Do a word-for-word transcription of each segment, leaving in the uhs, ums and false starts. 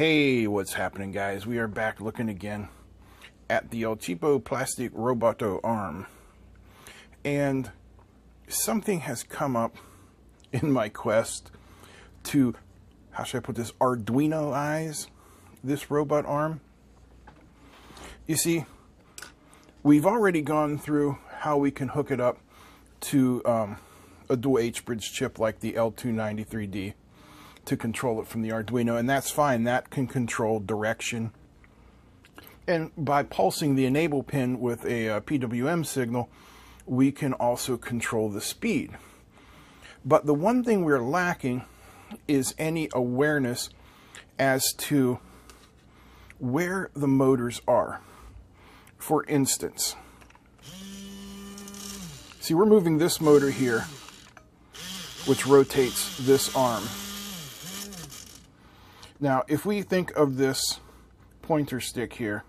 Hey, what's happening, guys? We are back looking again at the El Cheapo Plastic Roboto Arm. And something has come up in my quest to, how should I put this, Arduinoize this robot arm. You see, we've already gone through how we can hook it up to um, a dual H bridge chip like the L two ninety-three D to control it from the Arduino, and that's fine. That can control direction. And by pulsing the enable pin with a, a P W M signal, we can also control the speed. But the one thing we're lacking is any awareness as to where the motors are. For instance, see, we're moving this motor here, which rotates this arm. Now, if we think of this pointer stick here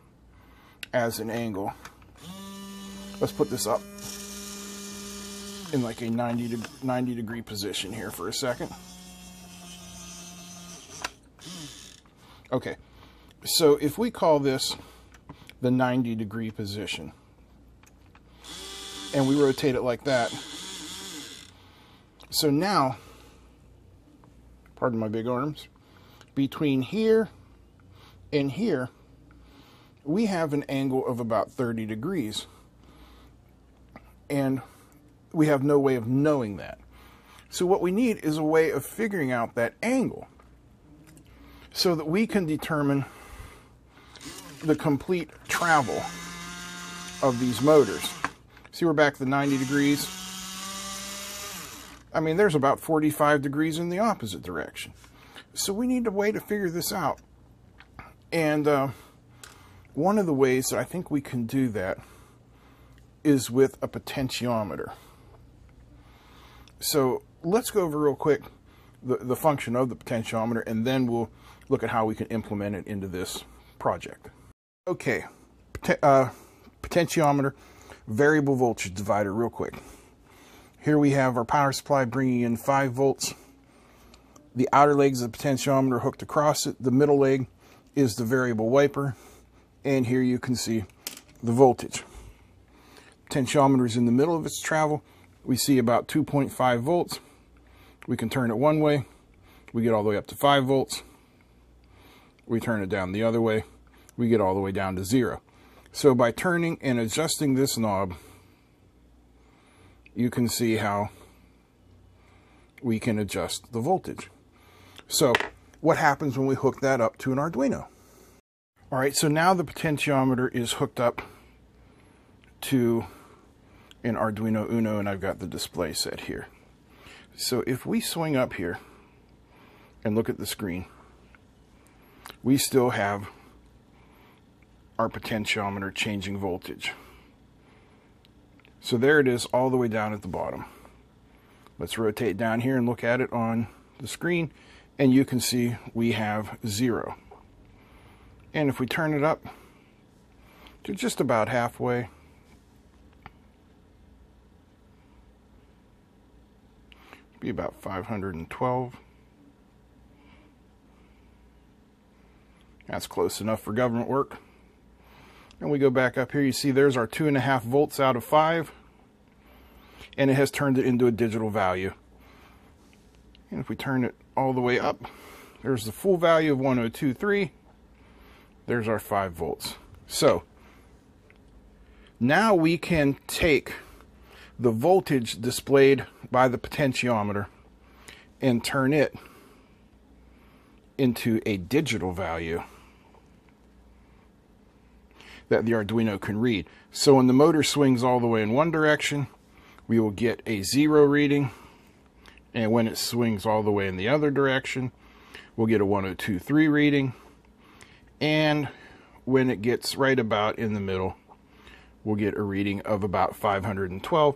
as an angle, let's put this up in like a ninety degree position here for a second. Okay, so if we call this the ninety degree position, and we rotate it like that. So now, pardon my big arms, between here and here, we have an angle of about thirty degrees. And we have no way of knowing that. So what we need is a way of figuring out that angle so that we can determine the complete travel of these motors. See, we're back to ninety degrees. I mean, there's about forty-five degrees in the opposite direction. So we need a way to figure this out. And uh, one of the ways that I think we can do that is with a potentiometer. So let's go over real quick the, the function of the potentiometer, and then we'll look at how we can implement it into this project. Okay, Pot uh, potentiometer, variable voltage divider real quick. Here we have our power supply bringing in five volts. The outer legs of the potentiometer are hooked across it. The middle leg is the variable wiper. And here you can see the voltage. Potentiometer is in the middle of its travel. We see about two point five volts. We can turn it one way. We get all the way up to five volts. We turn it down the other way. We get all the way down to zero. So by turning and adjusting this knob, you can see how we can adjust the voltage. So what happens when we hook that up to an Arduino? All right, so now the potentiometer is hooked up to an Arduino Uno, and I've got the display set here. So if we swing up here and look at the screen, we still have our potentiometer changing voltage. So there it is all the way down at the bottom. Let's rotate down here and look at it on the screen, and you can see we have zero. And if we turn it up to just about halfway, be about five hundred twelve. That's close enough for government work. And we go back up here, you see there's our two and a half volts out of five. And it has turned it into a digital value. And if we turn it all the way up, there's the full value of one oh two three. There's our five volts. So now we can take the voltage displayed by the potentiometer and turn it into a digital value that the Arduino can read. So when the motor swings all the way in one direction, we will get a zero reading, and when it swings all the way in the other direction, we'll get a one oh two three reading, and when it gets right about in the middle, we'll get a reading of about five hundred twelve.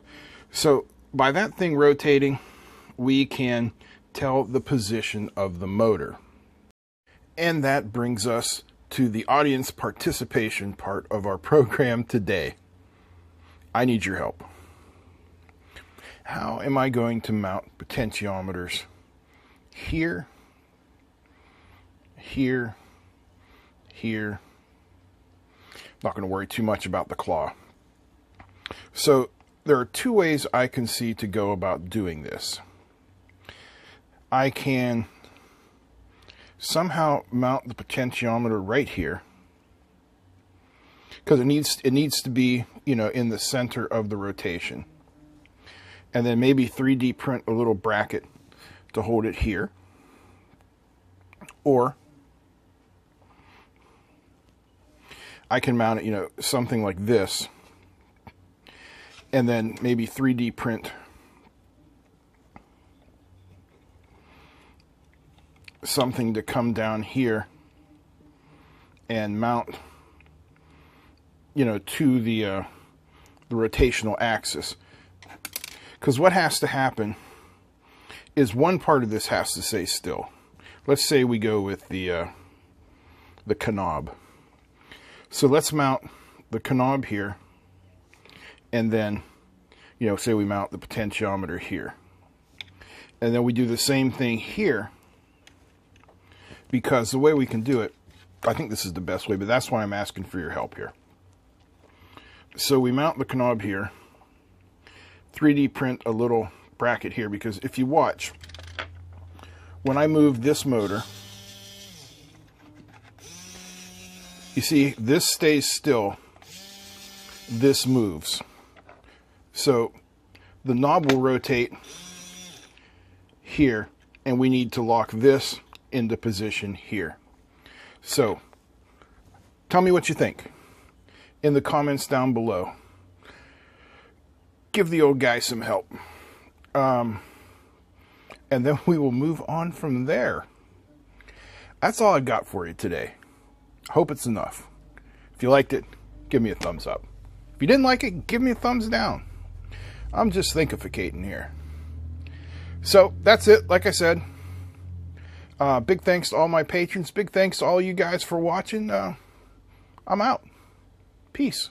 So by that thing rotating, we can tell the position of the motor. And that brings us to the audience participation part of our program today. I need your help. How am I going to mount potentiometers here, here, here. Not going to worry too much about the claw. So there are two ways I can see to go about doing this. I can somehow mount the potentiometer right here, because it needs it needs to be, you know, in the center of the rotation. And then maybe three D print a little bracket to hold it here. Or I can mount it, you know, something like this, and then maybe three D print something to come down here and mount, you know, to the, uh, the rotational axis. Because what has to happen is one part of this has to stay still. Let's say we go with the, uh, the knob. So let's mount the knob here, and then, you know, say we mount the potentiometer here. And then we do the same thing here, because the way we can do it, I think this is the best way, but that's why I'm asking for your help here. So we mount the knob here, three D print a little bracket here, because if you watch, when I move this motor, you see this stays still, this moves. So the knob will rotate here, and we need to lock this into position here. So tell me what you think in the comments down below. Give the old guy some help. Um, and then we will move on from there. That's all I got for you today. Hope it's enough. If you liked it, give me a thumbs up. If you didn't like it, give me a thumbs down. I'm just thinkificating here. So that's it. Like I said, uh, big thanks to all my patrons. Big thanks to all you guys for watching. Uh, I'm out. Peace.